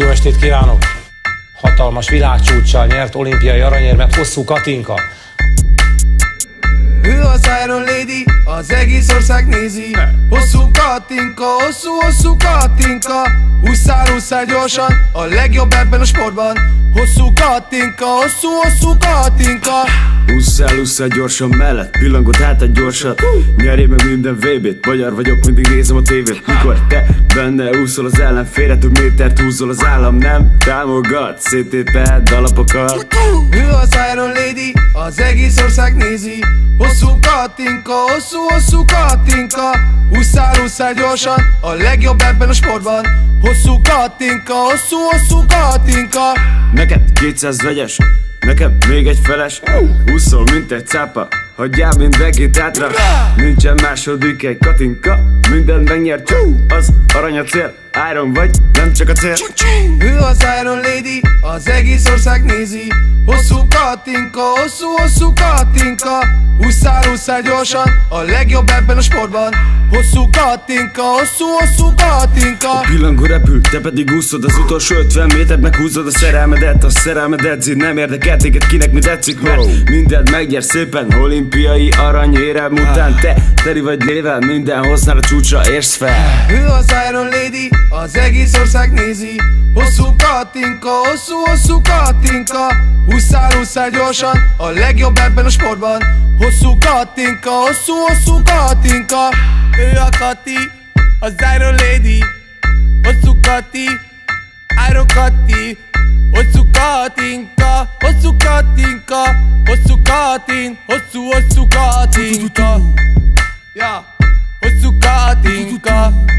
Jó estét kívánok! Hatalmas világcsúccsal nyert olimpiai aranyérmet Hosszú Katinka. Ő az Iron Lady, az egész ország nézi. Hosszú Katinka, hosszú Katinka. Ússzál gyorsan, a legjobb ebben a sportban. Hosszú Katinka, hosszú Katinka. Ússzál gyorsan mellett, pillangot hátat gyorsat. Nyerj meg minden VB-t, magyar vagyok, mindig nézem a tévét. Mikor te benne úszol az ellenfélre, több métert húzol, az állam nem támogat, széttéped alapokat. Ő az Iron Lady, az egész ország nézi. Hosszú Katinka, hosszú Katinka. Ússzál gyorsan, a legjobb ebben a sportban. Hosszú Katinka, hosszú Katinka. Neked 200 vegyes, nekem még egy feles. Úszol, mint egy cápa, hagyjál mindenkit átra. Nincsen második egy Katinka, mindent megnyert. Az arany a cél, Iron vagy, nem csak a cél. Ő az Iron Lady, az egész ország nézi. Hosszú Katinka, hosszú Katinka. Ússzál gyorsan, a legjobb ebben a sportban. Hosszú Katinka, hosszú Katinka. A pillangó repül, te pedig úszod az utolsó 50 métert, meghúzod a szerelmedet. A szerelmed edzi, nem érdekel téged kinek mi tetszik, mert mindent megnyer szépen olimpiai aranyérem után. Te teri vagy lével, minden hozzá a csúcsra érsz fel. Ő az Iron Lady, az egész ország nézi. Hosszú Katinka, hosszú Katinka. Ússzál gyorsan, a legjobb ebben a sportban. Hosszú Katinka, hosszú Katinka. Ő a Kati, az Iron Lady. Hosszú Kati, Iron Kati. Hosszú Katinka, hosszú Katinka. Hosszú Katin, hosszú Katinka. Ja, hosszú Katinka.